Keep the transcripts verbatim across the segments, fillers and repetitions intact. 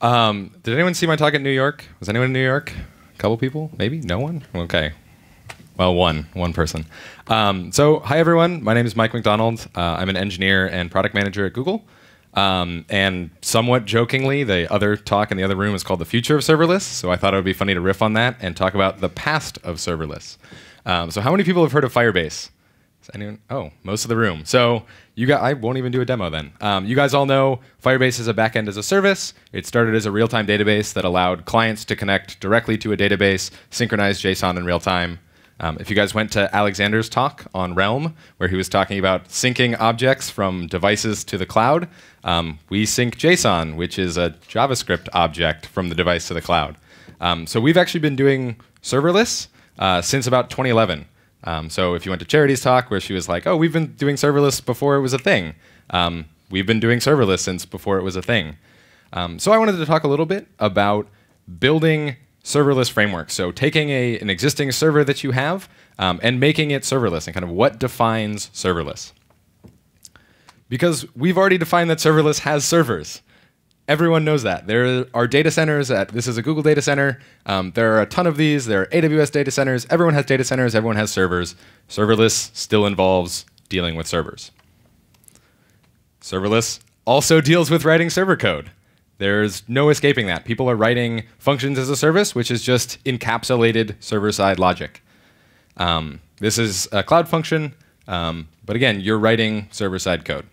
Um, did anyone see my talk at New York? Was anyone in New York? A couple people? Maybe? No one? Okay. Well, one. One person. Um, so, hi, everyone. My name is Mike McDonald. Uh, I'm an engineer and product manager at Google. Um, and somewhat jokingly, the other talk in the other room is called The Future of Serverless. So I thought it would be funny to riff on that and talk about the past of serverless. Um, so how many people have heard of Firebase? Is anyone? Oh, most of the room. So you got, I won't even do a demo then. Um, you guys all know Firebase is a backend as a service. It started as a real-time database that allowed clients to connect directly to a database, synchronize JSON in real time. Um, if you guys went to Alexander's talk on Realm, where he was talking about syncing objects from devices to the cloud, um, we sync JSON, which is a JavaScript object from the device to the cloud. Um, so we've actually been doing serverless uh, since about twenty eleven. Um, so if you went to Charity's talk, where she was like, oh, we've been doing serverless before it was a thing. Um, we've been doing serverless since before it was a thing. Um, so I wanted to talk a little bit about building serverless framework. So taking a, an existing server that you have um, and making it serverless, and kind of what defines serverless. Because we've already defined that serverless has servers. Everyone knows that. There are data centers at, this is a Google data center. Um, there are a ton of these. There are A W S data centers. Everyone has data centers. Everyone has servers. Serverless still involves dealing with servers. Serverless also deals with writing server code. There's no escaping that. People are writing functions as a service, which is just encapsulated server-side logic. Um, this is a cloud function, um, but again, you're writing server-side code.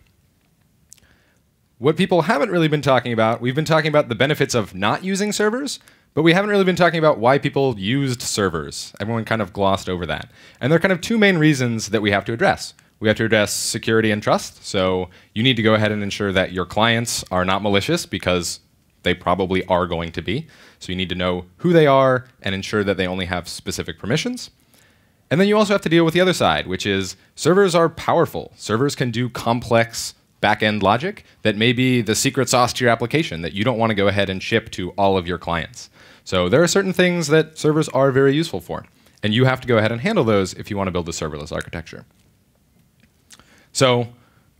What people haven't really been talking about, we've been talking about the benefits of not using servers, but we haven't really been talking about why people used servers. Everyone kind of glossed over that. And there are kind of two main reasons that we have to address. We have to address security and trust. So you need to go ahead and ensure that your clients are not malicious, because they probably are going to be. So you need to know who they are and ensure that they only have specific permissions. And then you also have to deal with the other side, which is servers are powerful. Servers can do complex back-end logic that may be the secret sauce to your application that you don't want to go ahead and ship to all of your clients. So there are certain things that servers are very useful for, and you have to go ahead and handle those if you want to build a serverless architecture. So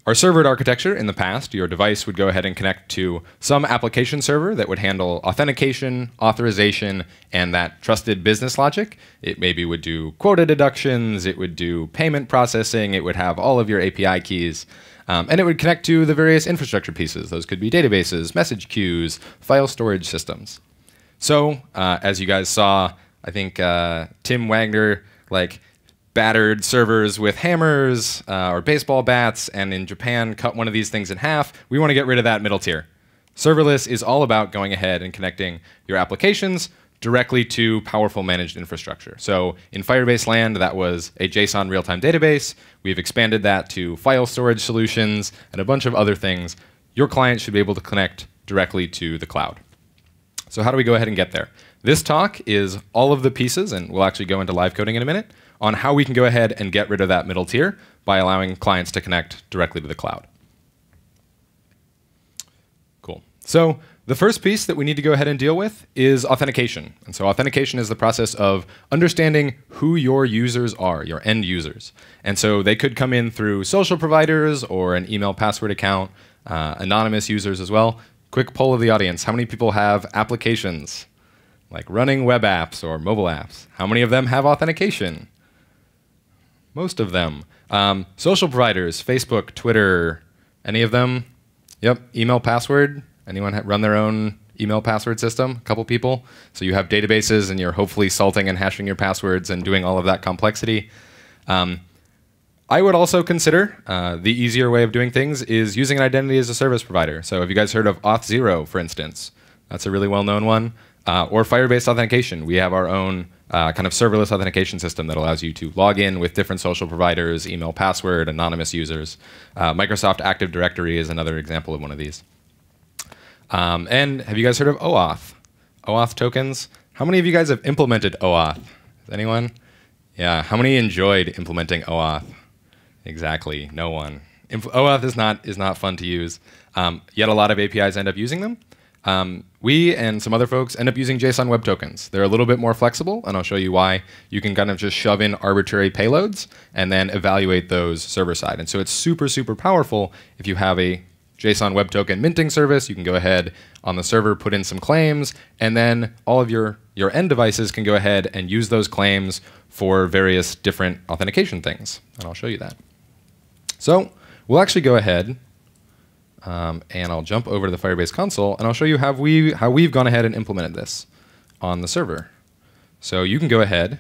our servered architecture in the past, your device would go ahead and connect to some application server that would handle authentication, authorization, and that trusted business logic. It maybe would do quota deductions. It would do payment processing. It would have all of your A P I keys. Um, and it would connect to the various infrastructure pieces. Those could be databases, message queues, file storage systems. So uh, as you guys saw, I think uh, Tim Wagner, like, battered servers with hammers uh, or baseball bats, and in Japan cut one of these things in half. We want to get rid of that middle tier. Serverless is all about going ahead and connecting your applications directly to powerful managed infrastructure. So in Firebase land, that was a JSON real-time database. We've expanded that to file storage solutions and a bunch of other things. Your client should be able to connect directly to the cloud. So how do we go ahead and get there? This talk is all of the pieces, and we'll actually go into live coding in a minute, on how we can go ahead and get rid of that middle tier by allowing clients to connect directly to the cloud. Cool. So the first piece that we need to go ahead and deal with is authentication. And so authentication is the process of understanding who your users are, your end users. And so they could come in through social providers or an email password account, uh, anonymous users as well. Quick poll of the audience. How many people have applications, like running web apps or mobile apps? How many of them have authentication? Most of them. Um, social providers, Facebook, Twitter, any of them? Yep, email password. Anyone run their own email password system? A couple people. So you have databases, and you're hopefully salting and hashing your passwords and doing all of that complexity. Um, I would also consider uh, the easier way of doing things is using an identity as a service provider. So have you guys heard of auth zero, for instance? That's a really well-known one. Uh, or Firebase authentication. We have our own uh, kind of serverless authentication system that allows you to log in with different social providers, email password, anonymous users. Uh, Microsoft Active Directory is another example of one of these. Um, and have you guys heard of OAuth? OAuth tokens? How many of you guys have implemented OAuth? Is anyone? Yeah, how many enjoyed implementing OAuth? Exactly, no one. Inf OAuth is not, is not fun to use, um, yet a lot of A P Is end up using them. Um, we and some other folks end up using JSON Web Tokens. They're a little bit more flexible, and I'll show you why. You can kind of just shove in arbitrary payloads and then evaluate those server-side. And so it's super, super powerful. If you have a JSON Web Token minting service, you can go ahead, on the server, put in some claims, and then all of your, your end devices can go ahead and use those claims for various different authentication things. And I'll show you that. So we'll actually go ahead, um, and I'll jump over to the Firebase console, and I'll show you how, we, how we've gone ahead and implemented this on the server. So you can go ahead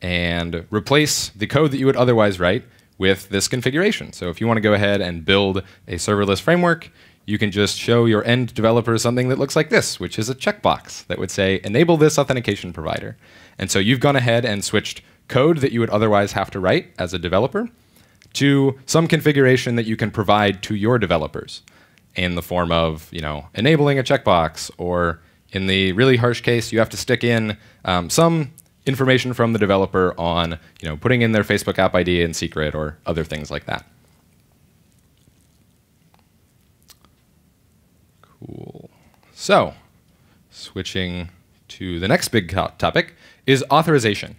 and replace the code that you would otherwise write with this configuration. So if you want to go ahead and build a serverless framework, you can just show your end developer something that looks like this, which is a checkbox that would say, enable this authentication provider. And so you've gone ahead and switched code that you would otherwise have to write as a developer to some configuration that you can provide to your developers in the form of, you know, enabling a checkbox, or in the really harsh case, you have to stick in um, some information from the developer on, you know, putting in their Facebook app I D in secret or other things like that. Cool. So, switching to the next big topic is authorization.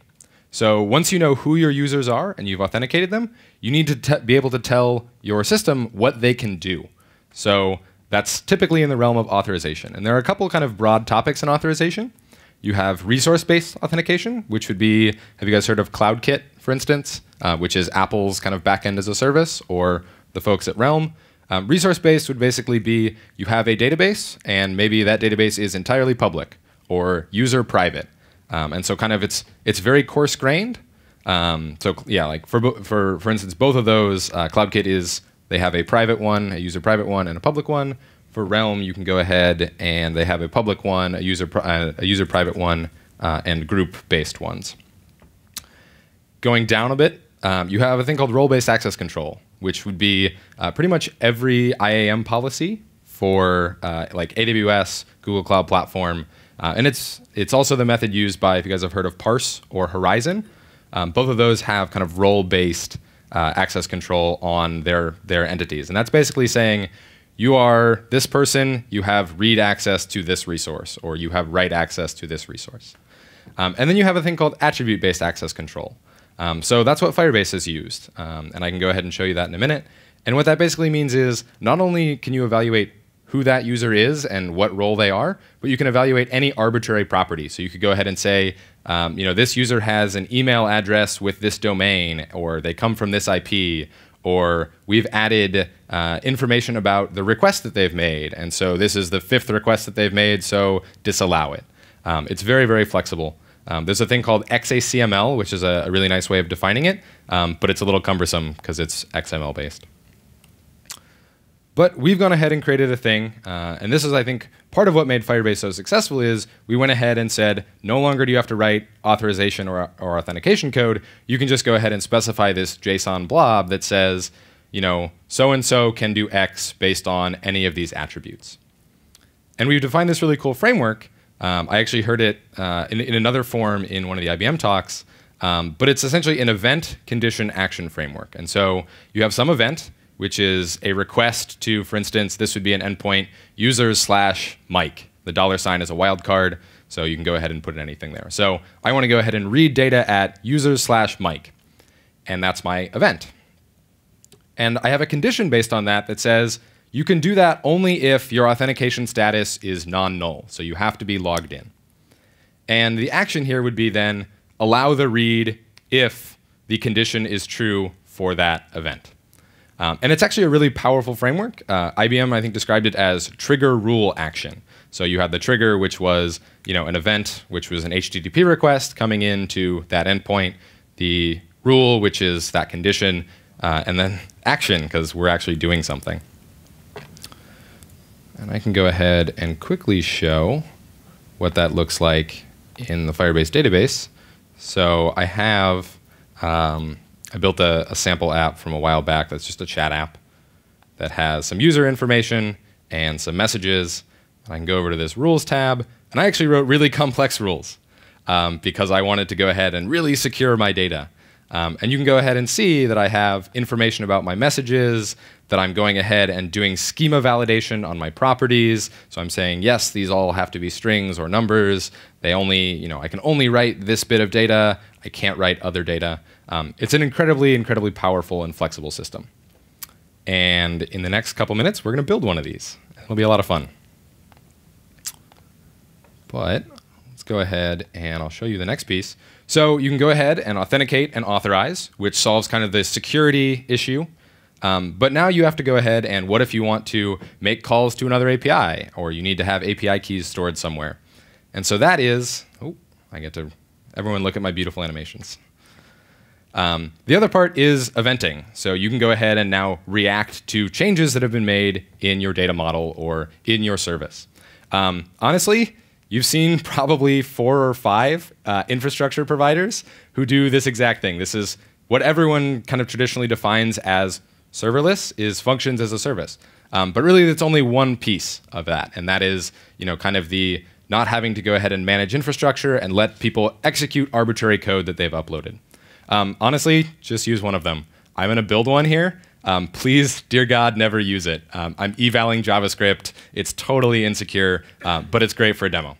So once you know who your users are and you've authenticated them, you need to be able to tell your system what they can do. So that's typically in the realm of authorization. And there are a couple kind of broad topics in authorization. You have resource-based authentication, which would be, have you guys heard of CloudKit, for instance, uh, which is Apple's kind of backend as a service, or the folks at Realm. Um, resource-based would basically be you have a database, and maybe that database is entirely public or user-private. Um, and so kind of it's, it's very coarse-grained. Um, so yeah, like for, for, for instance, both of those, uh, CloudKit is, they have a private one, a user-private one, and a public one. For Realm, you can go ahead and they have a public one, a user, uh, a user private one, uh, and group-based ones. Going down a bit, um, you have a thing called role-based access control, which would be uh, pretty much every I A M policy for uh, like A W S, Google Cloud Platform, uh, and it's it's also the method used by, if you guys have heard of Parse or Horizon, um, both of those have kind of role-based uh, access control on their their entities, and that's basically saying, you are this person, you have read access to this resource, or you have write access to this resource. Um, and then you have a thing called attribute-based access control. Um, so that's what Firebase has used. Um, and I can go ahead and show you that in a minute. And what that basically means is not only can you evaluate who that user is and what role they are, but you can evaluate any arbitrary property. So you could go ahead and say, um, you know, this user has an email address with this domain, or they come from this I P, or we've added uh, information about the request that they've made. And so this is the fifth request that they've made, so disallow it. Um, it's very, very flexible. Um, there's a thing called X A C M L, which is a, a really nice way of defining it, um, but it's a little cumbersome because it's X M L based. But we've gone ahead and created a thing, uh, and this is, I think, part of what made Firebase so successful is we went ahead and said, no longer do you have to write authorization or, or authentication code. You can just go ahead and specify this JSON blob that says, you know, so-and-so can do X based on any of these attributes. And we've defined this really cool framework. Um, I actually heard it uh, in, in another form in one of the I B M talks, um, but it's essentially an event condition action framework. And so you have some event, which is a request to, for instance, this would be an endpoint, users slash Mike. The dollar sign is a wildcard, so you can go ahead and put in anything there. So I want to go ahead and read data at users slash Mike, and that's my event. And I have a condition based on that that says, you can do that only if your authentication status is non-null, so you have to be logged in. And the action here would be then, allow the read if the condition is true for that event. Um, and it's actually a really powerful framework. Uh, I B M, I think, described it as trigger rule action. So you had the trigger, which was, you know, an event, which was an H T T P request coming into that endpoint, the rule, which is that condition, uh, and then action, because we're actually doing something. And I can go ahead and quickly show what that looks like in the Firebase database. So I have... Um, I built a, a sample app from a while back that's just a chat app that has some user information and some messages. And I can go over to this rules tab, and I actually wrote really complex rules um, because I wanted to go ahead and really secure my data. Um, and you can go ahead and see that I have information about my messages, that I'm going ahead and doing schema validation on my properties. So I'm saying, yes, these all have to be strings or numbers. They only, you know, I can only write this bit of data. I can't write other data. Um, it's an incredibly, incredibly powerful and flexible system. And in the next couple minutes, we're going to build one of these. It'll be a lot of fun. But let's go ahead and I'll show you the next piece. So you can go ahead and authenticate and authorize, which solves kind of the security issue. Um, but now you have to go ahead and what if you want to make calls to another A P I, or you need to have A P I keys stored somewhere. And so that is, oh, I get to, everyone look at my beautiful animations. Um, the other part is eventing. So you can go ahead and now react to changes that have been made in your data model or in your service. Um, honestly, you've seen probably four or five uh, infrastructure providers who do this exact thing. This is what everyone kind of traditionally defines as serverless, is functions as a service. Um, but really, it's only one piece of that, and that is, you know, kind of the not having to go ahead and manage infrastructure and let people execute arbitrary code that they've uploaded. Um, honestly, just use one of them. I'm going to build one here. Um, please, dear God, never use it. Um, I'm evaling JavaScript. It's totally insecure, uh, but it's great for a demo.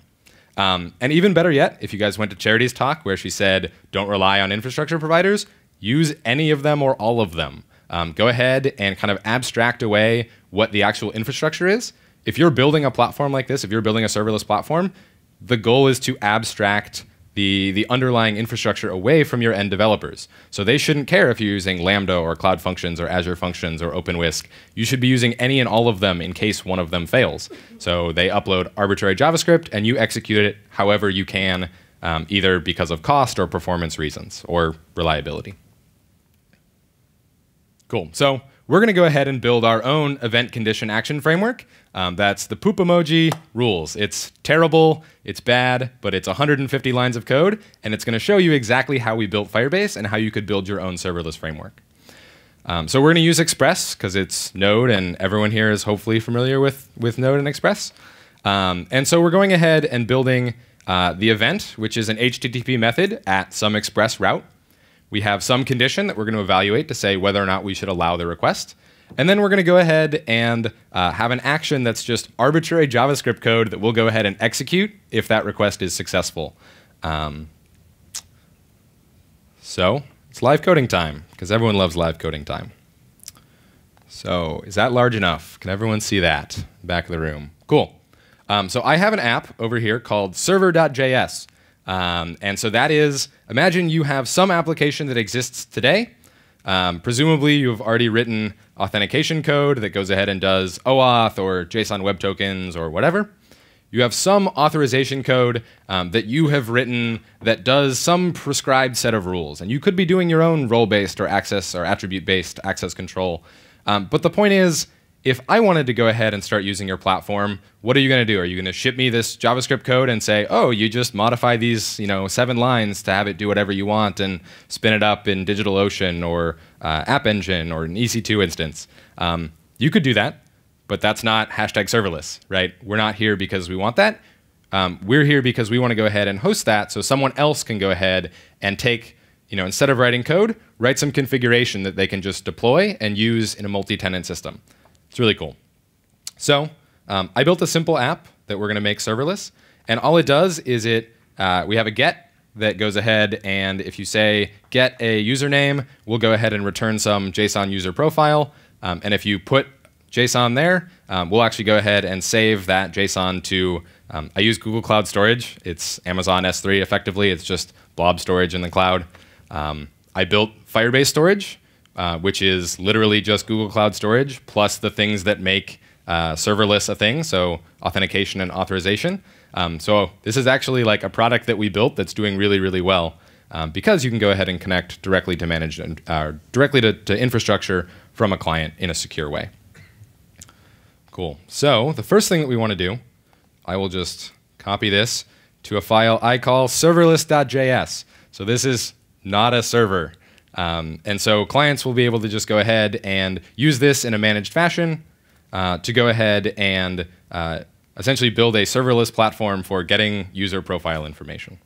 Um, and even better yet, if you guys went to Charity's talk where she said, don't rely on infrastructure providers, use any of them or all of them. Um, go ahead and kind of abstract away what the actual infrastructure is. If you're building a platform like this, if you're building a serverless platform, the goal is to abstract the, the underlying infrastructure away from your end developers. So they shouldn't care if you're using Lambda or Cloud Functions or Azure Functions or Openwhisk. You should be using any and all of them in case one of them fails. So they upload arbitrary JavaScript and you execute it however you can, um, either because of cost or performance reasons or reliability. Cool. So we're going to go ahead and build our own event condition action framework. Um, that's the poop emoji rules. It's terrible, it's bad, but it's one hundred fifty lines of code, and it's going to show you exactly how we built Firebase and how you could build your own serverless framework. Um, so we're going to use Express because it's Node, and everyone here is hopefully familiar with, with Node and Express. Um, and so we're going ahead and building uh, the event, which is an H T T P method at some Express route. We have some condition that we're going to evaluate to say whether or not we should allow the request. And then we're going to go ahead and uh, have an action that's just arbitrary JavaScript code that we'll go ahead and execute if that request is successful. Um, so it's live coding time, because everyone loves live coding time. So is that large enough? Can everyone see that back of the room? Cool. Um, so I have an app over here called server dot J S. Um, and so that is, imagine you have some application that exists today. Um, presumably, you've already written authentication code that goes ahead and does OAuth or JSON Web Tokens or whatever. You have some authorization code um, that you have written that does some prescribed set of rules. And you could be doing your own role-based or access or attribute-based access control. Um, but the point is, if I wanted to go ahead and start using your platform, what are you going to do? Are you going to ship me this JavaScript code and say, oh, you just modify these you know, seven lines to have it do whatever you want and spin it up in DigitalOcean or uh, App Engine or an E C two instance? Um, you could do that, but that's not hashtag serverless, right? We're not here because we want that. Um, we're here because we want to go ahead and host that so someone else can go ahead and take, you know, instead of writing code, write some configuration that they can just deploy and use in a multi-tenant system. It's really cool. So um, I built a simple app that we're going to make serverless. And all it does is it uh, we have a get that goes ahead. And if you say get a username, we'll go ahead and return some JSON user profile. Um, and if you put JSON there, um, we'll actually go ahead and save that JSON to, um, I use Google Cloud Storage. It's Amazon S three effectively. It's just blob storage in the cloud. Um, I built Firebase storage. Uh, which is literally just Google Cloud Storage plus the things that make uh, serverless a thing, so authentication and authorization. Um, so this is actually like a product that we built that's doing really, really well um, because you can go ahead and connect directly to manage uh, directly to, to infrastructure from a client in a secure way. Cool. So the first thing that we want to do, I will just copy this to a file I call serverless dot J S. So this is not a server. Um, and so clients will be able to just go ahead and use this in a managed fashion uh, to go ahead and uh, essentially build a serverless platform for getting user profile information.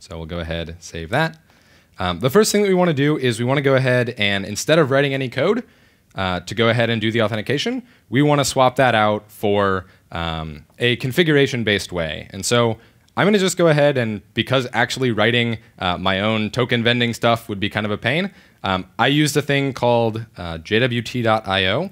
So we'll go ahead and save that. Um, the first thing that we want to do is we want to go ahead and instead of writing any code uh, to go ahead and do the authentication, we want to swap that out for um, a configuration-based way. And so I'm going to just go ahead and, because actually writing uh, my own token vending stuff would be kind of a pain, um, I used a thing called uh, J W T dot I O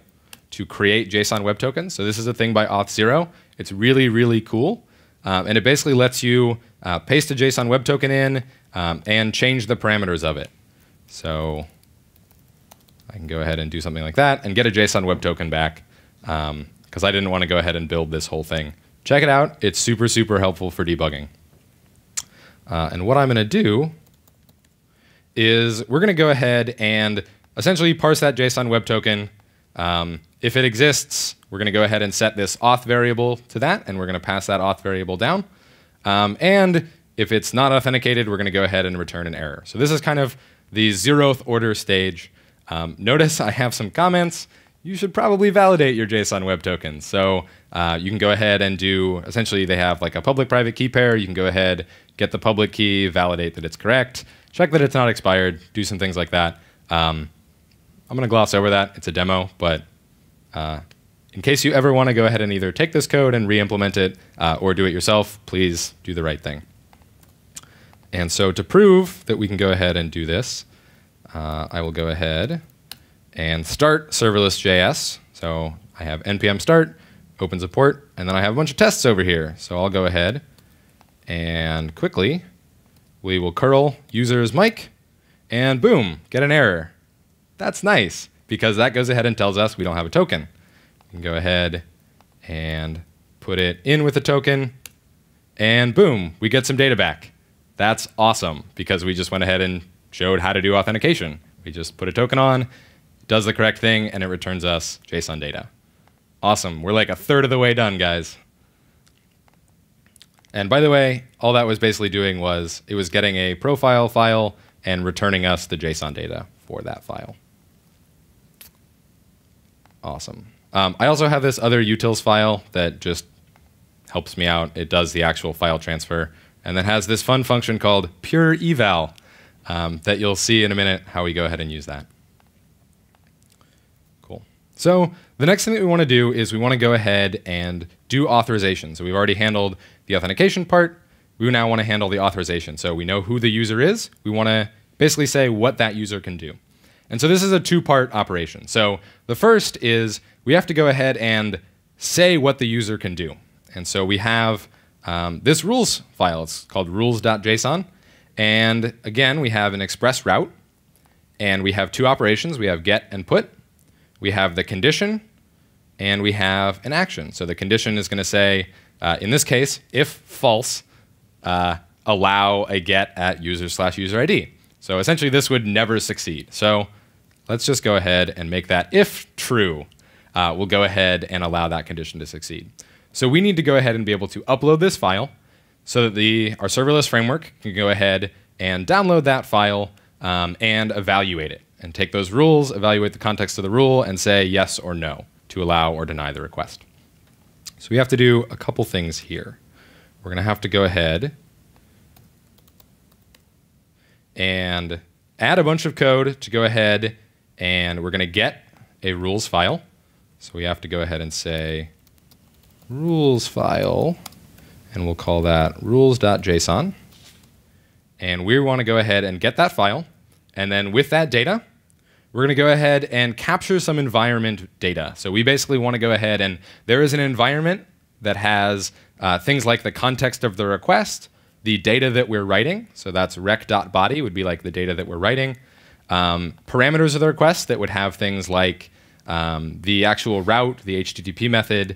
to create JSON Web Tokens. So this is a thing by Auth zero. It's really, really cool. Um, and it basically lets you uh, paste a JSON web token in um, and change the parameters of it. So I can go ahead and do something like that and get a JSON web token back, because um, I didn't want to go ahead and build this whole thing. Check it out. It's super, super helpful for debugging. Uh, and what I'm going to do is we're going to go ahead and essentially parse that JSON web token. Um, if it exists, we're going to go ahead and set this auth variable to that, and we're going to pass that auth variable down. Um, and if it's not authenticated, we're going to go ahead and return an error. So this is kind of the zeroth order stage. Um, notice I have some comments. You should probably validate your JSON web tokens. So uh, you can go ahead and do, essentially they have like a public-private key pair. You can go ahead, get the public key, validate that it's correct, check that it's not expired, do some things like that. Um, I'm gonna gloss over that, it's a demo, but uh, in case you ever wanna go ahead and either take this code and re-implement it uh, or do it yourself, please do the right thing. And so to prove that we can go ahead and do this, uh, I will go ahead and start serverless dot J S. So I have npm start, opens a port, and then I have a bunch of tests over here. So I'll go ahead and quickly, we will curl users Mike, and boom, get an error. That's nice, because that goes ahead and tells us we don't have a token. We can go ahead and put it in with a token, and boom, we get some data back. That's awesome, because we just went ahead and showed how to do authentication. We just put a token on, does the correct thing, and it returns us JSON data. Awesome, we're like a third of the way done, guys. And by the way, all that was basically doing was it was getting a profile file and returning us the JSON data for that file. Awesome. Um, I also have this other utils file that just helps me out. It does the actual file transfer, and then has this fun function called pure eval um, that you'll see in a minute how we go ahead and use that. Cool. So the next thing that we want to do is we want to go ahead and do authorization. So we've already handled the authentication part. We now want to handle the authorization. So we know who the user is. We want to basically say what that user can do. And so this is a two-part operation. So the first is we have to go ahead and say what the user can do. And so we have um, this rules file. It's called rules dot J S O N. And again, we have an express route. And we have two operations. We have get and put. We have the condition. And we have an action. So the condition is going to say, uh, in this case, if false, Uh, allow a get at user slash user I D. So essentially this would never succeed. So let's just go ahead and make that if true, uh, we'll go ahead and allow that condition to succeed. So we need to go ahead and be able to upload this file so that the, our serverless framework can go ahead and download that file um, and evaluate it and take those rules, evaluate the context of the rule and say yes or no to allow or deny the request. So we have to do a couple things here. We're going to have to go ahead and add a bunch of code to go ahead and we're going to get a rules file. So we have to go ahead and say rules file, and we'll call that rules dot J S O N. And we want to go ahead and get that file. And then with that data, we're going to go ahead and capture some environment data. So we basically want to go ahead and there is an environment that has Uh, things like the context of the request, the data that we're writing, so that's rec dot body would be like the data that we're writing, um, parameters of the request that would have things like um, the actual route, the H T T P method,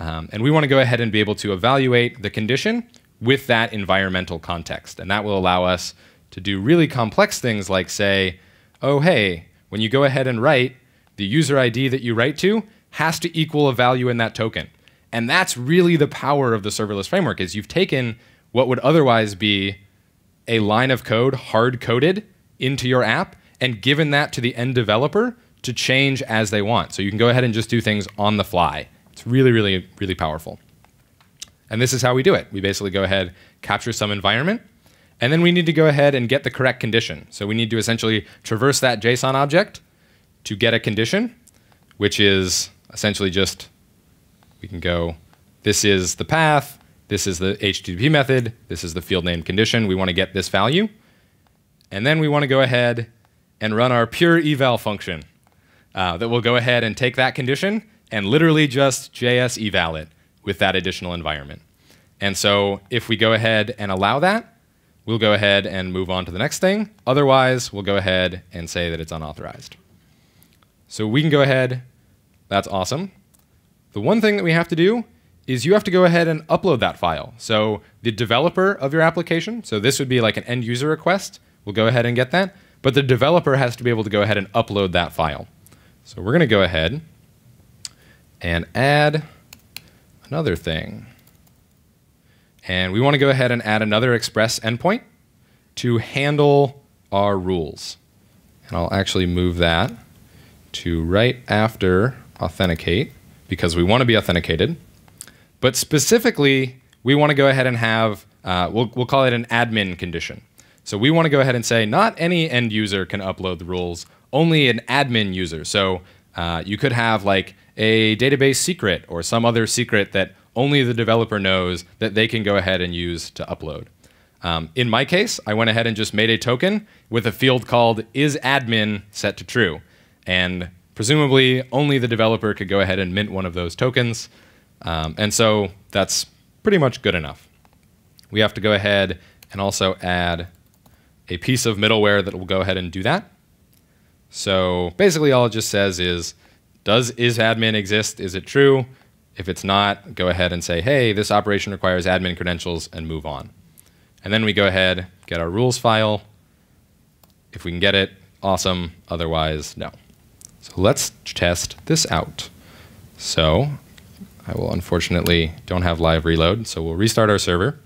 um, and we want to go ahead and be able to evaluate the condition with that environmental context, and that will allow us to do really complex things like say, oh hey, when you go ahead and write, the user I D that you write to has to equal a value in that token. And that's really the power of the serverless framework is you've taken what would otherwise be a line of code hard-coded into your app and given that to the end developer to change as they want. So you can go ahead and just do things on the fly. It's really, really, really powerful. And this is how we do it. We basically go ahead, capture some environment, and then we need to go ahead and get the correct condition. So we need to essentially traverse that JSON object to get a condition, which is essentially just we can go, this is the path, this is the H T T P method, this is the field name condition, we want to get this value. And then we want to go ahead and run our pure eval function uh, that will go ahead and take that condition and literally just J S eval it with that additional environment. And so if we go ahead and allow that, we'll go ahead and move on to the next thing. Otherwise, we'll go ahead and say that it's unauthorized. So we can go ahead. That's awesome. The one thing that we have to do is you have to go ahead and upload that file. So the developer of your application, so this would be like an end user request. We'll go ahead and get that. But the developer has to be able to go ahead and upload that file. So we're going to go ahead and add another thing. And we want to go ahead and add another Express endpoint to handle our rules. And I'll actually move that to right after authenticate, because we want to be authenticated. But specifically, we want to go ahead and have, uh, we'll, we'll call it an admin condition. So we want to go ahead and say, not any end user can upload the rules, only an admin user. So uh, you could have like a database secret or some other secret that only the developer knows that they can go ahead and use to upload. Um, in my case, I went ahead and just made a token with a field called isAdmin set to true. And presumably, only the developer could go ahead and mint one of those tokens. Um, and so that's pretty much good enough. We have to go ahead and also add a piece of middleware that will go ahead and do that. So basically, all it just says is, does isAdmin exist? Is it true? If it's not, go ahead and say, hey, this operation requires admin credentials, and move on. And then we go ahead, get our rules file. If we can get it, awesome. Otherwise, no. So let's test this out. So I will unfortunately don't have live reload, so we'll restart our server.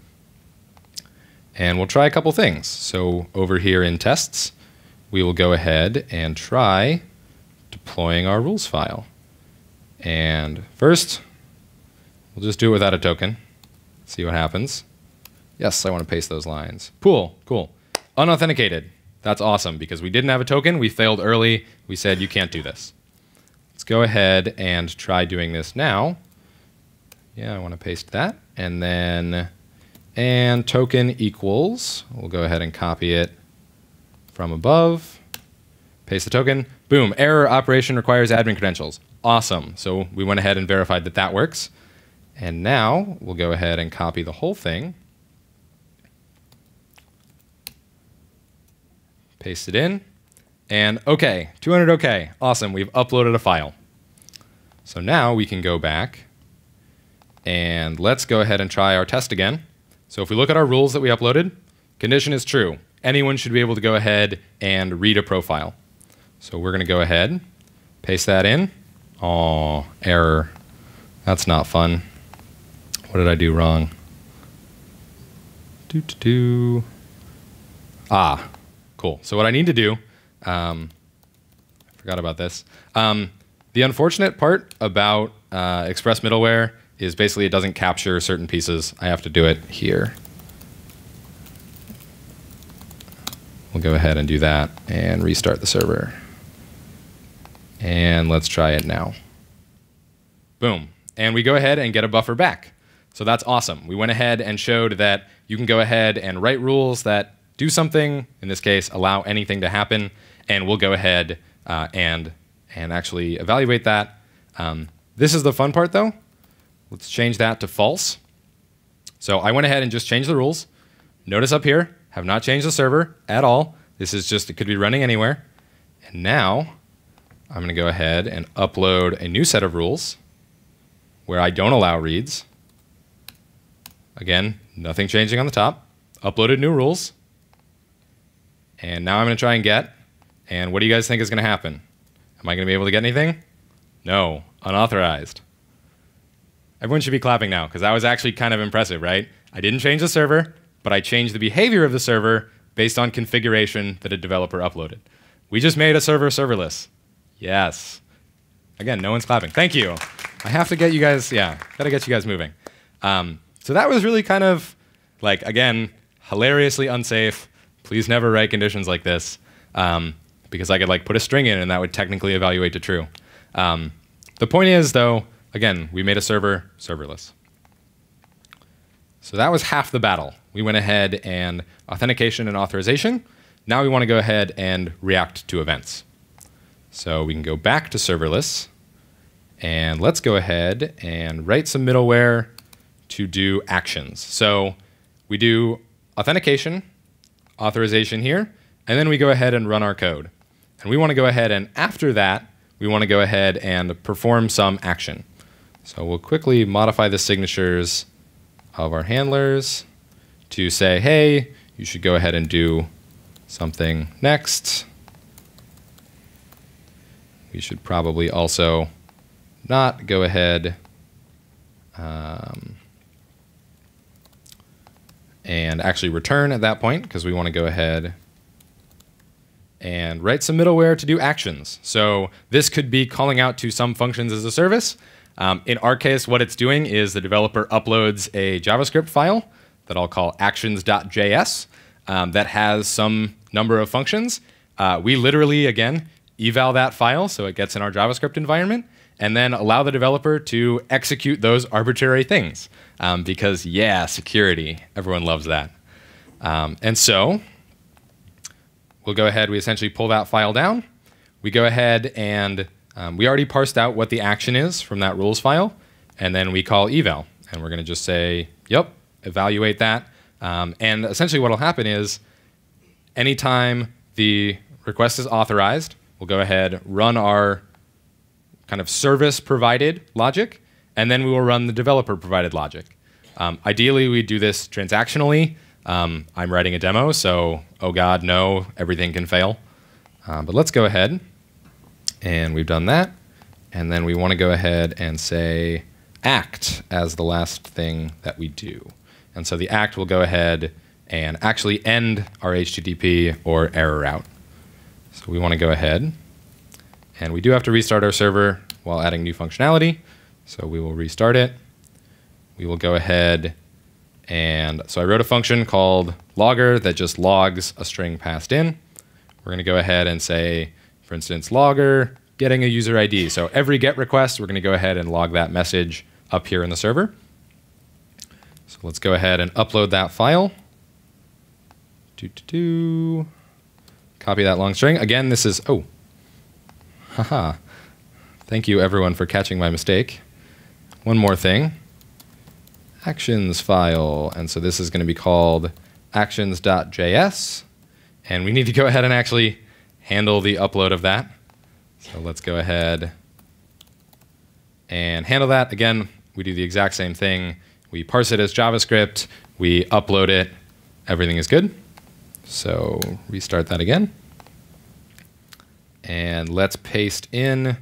And we'll try a couple things. So over here in tests, we will go ahead and try deploying our rules file. And first, we'll just do it without a token, see what happens. Yes, I want to paste those lines. Cool, cool. Unauthenticated. That's awesome, because we didn't have a token. We failed early. We said, you can't do this. Let's go ahead and try doing this now. Yeah, I want to paste that. And then, and token equals. We'll go ahead and copy it from above. Paste the token. Boom, error operation requires admin credentials. Awesome. So we went ahead and verified that that works. And now we'll go ahead and copy the whole thing. Paste it in. And OK, two hundred OK. Awesome. We've uploaded a file. So now we can go back. And let's go ahead and try our test again. So if we look at our rules that we uploaded, condition is true. Anyone should be able to go ahead and read a profile. So we're going to go ahead, paste that in. Oh, error. That's not fun. What did I do wrong? Do, do, do. Ah, cool. So what I need to do, um, I forgot about this. Um, the unfortunate part about uh, Express middleware is basically it doesn't capture certain pieces. I have to do it here. We'll go ahead and do that and restart the server. And let's try it now. Boom. And we go ahead and get a buffer back. So that's awesome. We went ahead and showed that you can go ahead and write rules that do something, in this case, allow anything to happen. And we'll go ahead uh, and, and actually evaluate that. Um, this is the fun part, though. Let's change that to false. So I went ahead and just changed the rules. Notice up here, have not changed the server at all. This is just, it could be running anywhere. And now, I'm going to go ahead and upload a new set of rules where I don't allow reads. Again, nothing changing on the top. Uploaded new rules. And now I'm going to try and get. And what do you guys think is going to happen? Am I going to be able to get anything? No, unauthorized. Everyone should be clapping now, because that was actually kind of impressive, right? I didn't change the server, but I changed the behavior of the server based on configuration that a developer uploaded. We just made a server serverless. Yes. Again, no one's clapping. Thank you. I have to get you guys, yeah, got to get you guys moving. Um, so that was really kind of, like, again, hilariously unsafe. Please never write conditions like this, um, because I could, like, put a string in, and that would technically evaluate to true. Um, the point is, though, again, we made a server serverless. So that was half the battle. We went ahead and authentication and authorization. Now we want to go ahead and react to events. So we can go back to serverless. And let's go ahead and write some middleware to do actions. So we do authentication, authorization here, and then we go ahead and run our code. And we want to go ahead and after that, we want to go ahead and perform some action. So we'll quickly modify the signatures of our handlers to say, hey, you should go ahead and do something next. We should probably also not go ahead um, and actually return at that point, because we want to go ahead and write some middleware to do actions. So this could be calling out to some functions as a service. Um, in our case, what it's doing is the developer uploads a JavaScript file that I'll call actions dot J S um, that has some number of functions. Uh, we literally, again, eval that file so it gets in our JavaScript environment, and then allow the developer to execute those arbitrary things. Um, because, yeah, security. Everyone loves that. Um, and so we'll go ahead. We essentially pull that file down. We go ahead and um, we already parsed out what the action is from that rules file. And then we call eval. And we're going to just say, yep, evaluate that. Um, and essentially what will happen is anytime the request is authorized, we'll go ahead, run our kind of service-provided logic, and then we will run the developer-provided logic. Um, ideally, we do this transactionally. Um, I'm writing a demo, so oh god, no, everything can fail. Um, but let's go ahead, and we've done that. And then we want to go ahead and say act as the last thing that we do. And so the act will go ahead and actually end our H T T P or error route. So we want to go ahead. And we do have to restart our server while adding new functionality. So we will restart it. We will go ahead and so I wrote a function called logger that just logs a string passed in. We're going to go ahead and say, for instance, logger getting a user I D. So every GET request, we're going to go ahead and log that message up here in the server. So let's go ahead and upload that file. Do, do, do. Copy that long string. Again, this is, oh. Haha. Thank you, everyone, for catching my mistake. One more thing. Actions file. And so this is going to be called actions dot J S. And we need to go ahead and actually handle the upload of that. So let's go ahead and handle that. Again, we do the exact same thing. We parse it as JavaScript. We upload it. Everything is good. So restart that again. And let's paste in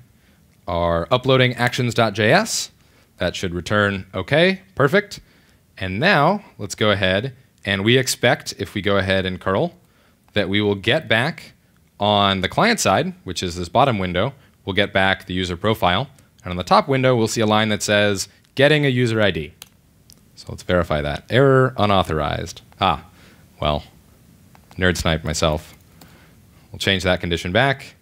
our uploading actions dot J S. That should return OK. Perfect. And now let's go ahead. And we expect, if we go ahead and curl, that we will get back on the client side, which is this bottom window, we'll get back the user profile. And on the top window, we'll see a line that says, getting a user I D. So let's verify that. Error unauthorized. Ah, well, nerd sniped myself. We'll change that condition back.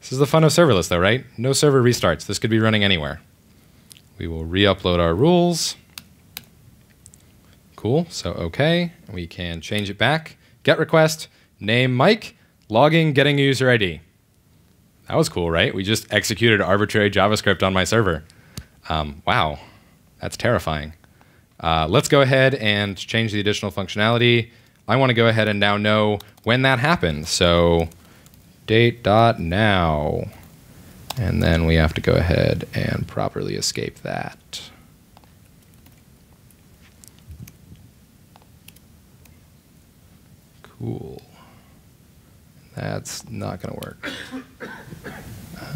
This is the fun of serverless, though, right? No server restarts. This could be running anywhere. We will re-upload our rules. Cool. So OK. We can change it back. Get request, name Mike, logging, getting a user I D. That was cool, right? We just executed arbitrary JavaScript on my server. Um, wow. That's terrifying. Uh, let's go ahead and change the additional functionality. I want to go ahead and now know when that happened. So date dot now. And then we have to go ahead and properly escape that. Cool. That's not going to work.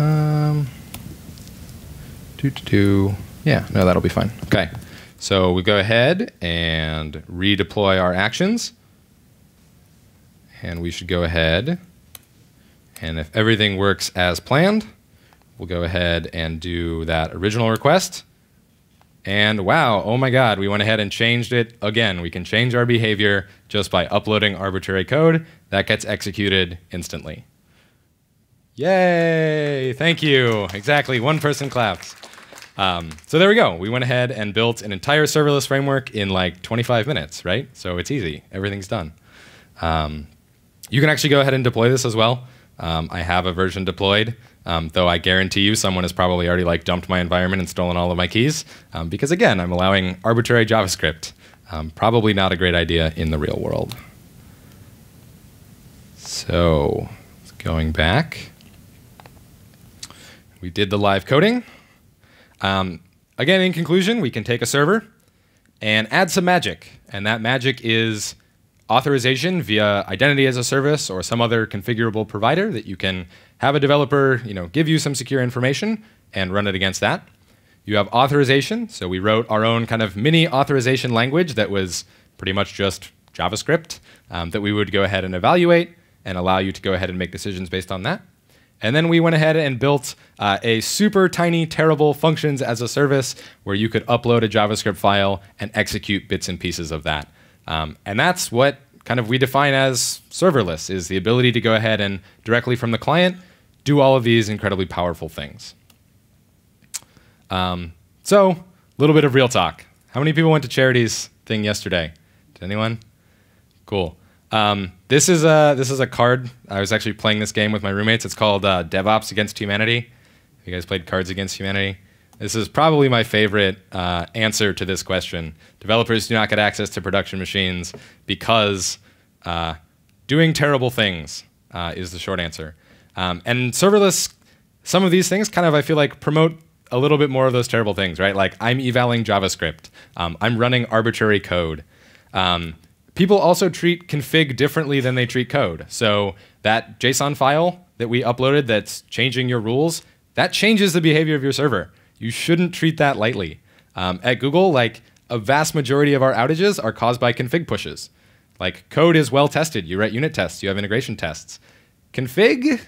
Um, doo -doo -doo. Yeah, no, that'll be fine. OK. So we go ahead and redeploy our actions. And we should go ahead. And if everything works as planned, we'll go ahead and do that original request. And wow, oh my god, we went ahead and changed it again. We can change our behavior just by uploading arbitrary code. That gets executed instantly. Yay, thank you. Exactly, one person claps. Um, so there we go. We went ahead and built an entire serverless framework in like twenty-five minutes, right? So it's easy. Everything's done. Um, you can actually go ahead and deploy this as well. Um, I have a version deployed, um, though I guarantee you someone has probably already like dumped my environment and stolen all of my keys, um, because again, I'm allowing arbitrary JavaScript. Um, probably not a great idea in the real world. So going back, we did the live coding. Um, again, in conclusion, we can take a server and add some magic. And that magic is authorization via identity as a service or some other configurable provider that you can have a developer, you know, give you some secure information and run it against that. You have authorization. So we wrote our own kind of mini authorization language that was pretty much just JavaScript um, that we would go ahead and evaluate and allow you to go ahead and make decisions based on that. And then we went ahead and built uh, a super tiny, terrible functions as a service where you could upload a JavaScript file and execute bits and pieces of that. Um, and that's what kind of we define as serverless, is the ability to go ahead and directly from the client do all of these incredibly powerful things. Um, so a little bit of real talk. How many people went to Charity's thing yesterday? Did anyone? Cool. Um, this is a this is a card. I was actually playing this game with my roommates. It's called uh, DevOps Against Humanity. You guys played Cards Against Humanity? This is probably my favorite uh, answer to this question. Developers do not get access to production machines because uh, doing terrible things uh, is the short answer. Um, and serverless, some of these things kind of, I feel like, promote a little bit more of those terrible things, right? Like I'm evaling JavaScript. Um, I'm running arbitrary code. Um, people also treat config differently than they treat code. So that JSON file that we uploaded that's changing your rules, that changes the behavior of your server. You shouldn't treat that lightly. Um, at Google, like a vast majority of our outages are caused by config pushes. Like code is well tested. You write unit tests, you have integration tests. Config,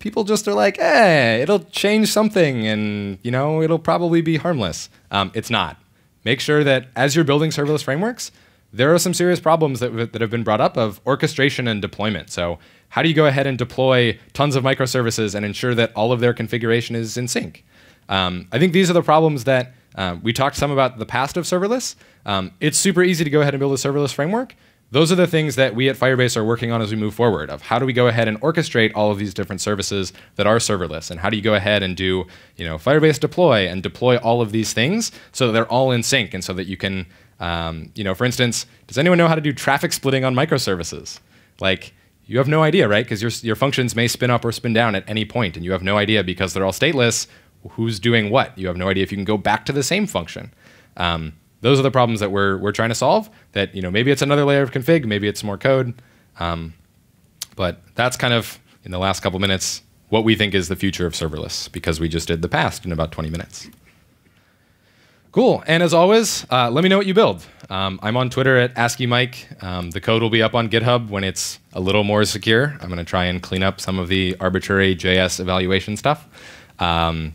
people just are like, hey, it'll change something and you know it'll probably be harmless. Um, it's not. Make sure that as you're building serverless frameworks, there are some serious problems that, that have been brought up of orchestration and deployment. So how do you go ahead and deploy tons of microservices and ensure that all of their configuration is in sync? Um, I think these are the problems that uh, we talked some about the past of serverless. Um, it's super easy to go ahead and build a serverless framework. Those are the things that we at Firebase are working on as we move forward of how do we go ahead and orchestrate all of these different services that are serverless, and how do you go ahead and do you know, Firebase deploy and deploy all of these things so that they're all in sync and so that you can, um, you know, for instance, does anyone know how to do traffic splitting on microservices? Like, you have no idea, right? Because your, your functions may spin up or spin down at any point, and you have no idea because they're all stateless who's doing what. You have no idea if you can go back to the same function. Um, those are the problems that we're, we're trying to solve, that you know, maybe it's another layer of config, maybe it's more code. Um, but that's kind of, in the last couple minutes, what we think is the future of serverless, because we just did the past in about twenty minutes. Cool, and as always, uh, let me know what you build. Um, I'm on Twitter at AskYMike. Um, the code will be up on GitHub when it's a little more secure. I'm gonna try and clean up some of the arbitrary J S evaluation stuff. Um,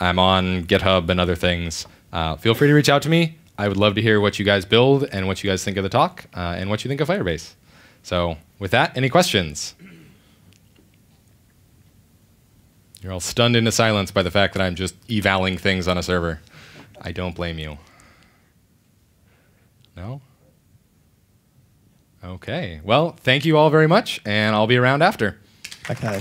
I'm on GitHub and other things. Uh, feel free to reach out to me. I would love to hear what you guys build and what you guys think of the talk uh, and what you think of Firebase. So with that, any questions? You're all stunned into silence by the fact that I'm just evaling things on a server. I don't blame you. No? OK. Well, thank you all very much, and I'll be around after. Okay.